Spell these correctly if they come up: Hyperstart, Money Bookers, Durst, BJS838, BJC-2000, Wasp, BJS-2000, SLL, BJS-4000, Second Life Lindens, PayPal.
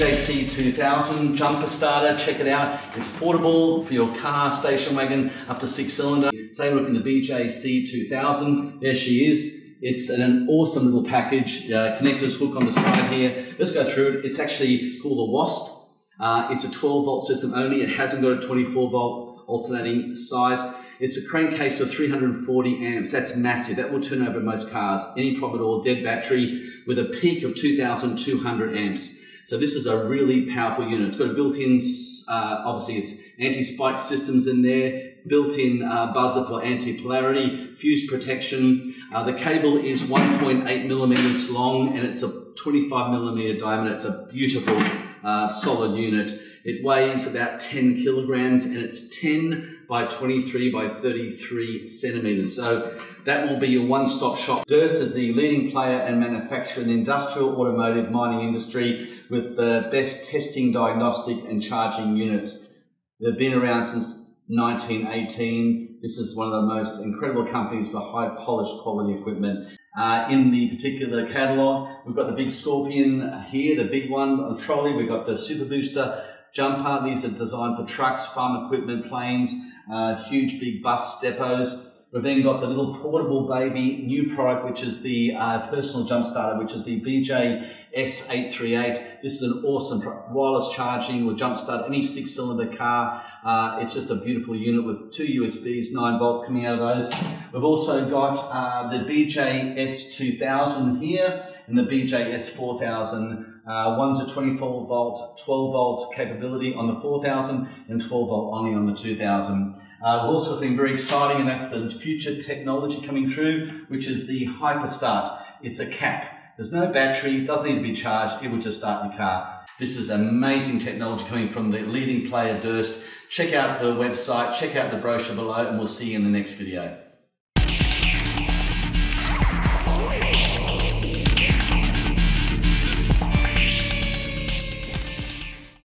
BJC-2000 jumper starter. Check it out. It's portable for your car, station wagon, up to 6-cylinder. Take a look in the BJC-2000. There she is. It's an awesome little package. Connectors hook on the side here. Let's go through it. It's actually called a Wasp. It's a 12-volt system only. It hasn't got a 24-volt alternating size. It's a crankcase of 340 amps. That's massive. That will turn over most cars. Any problem at all, dead battery with a peak of 2,200 amps. So this is a really powerful unit. It's got a built-in, obviously it's anti-spike systems in there, built-in buzzer for anti-polarity, fuse protection. The cable is 1.8 millimeters long and it's a 25 millimeter diameter. It's a beautiful solid unit. It weighs about 10 kilograms and it's 10 by 23 by 33 centimeters. So that will be your one-stop shop. Durst is the leading player and manufacturer in the industrial, automotive, mining industry with the best testing, diagnostic and charging units. They've been around since 1918. This is one of the most incredible companies for high polished quality equipment. In the particular catalog, we've got the big Scorpion here, the big one on the trolley. We've got the Super Booster jumper. These are designed for trucks, farm equipment, planes, huge big bus depots. We've then got the little portable baby new product, which is the personal jump starter, which is the BJS838. This is an awesome wireless charging will jump start any 6-cylinder car. It's just a beautiful unit with two USBs, 9 volts coming out of those. We've also got the BJS-2000 here and the BJS-4000. One's a 24-volt, 12-volt capability on the 4000 and 12-volt only on the 2000. We've also seen very exciting, and that's the future technology coming through, which is the Hyperstart. It's a cap. There's no battery, it doesn't need to be charged, it will just start your car. This is amazing technology coming from the leading player Durst. Check out the website, check out the brochure below, and we'll see you in the next video.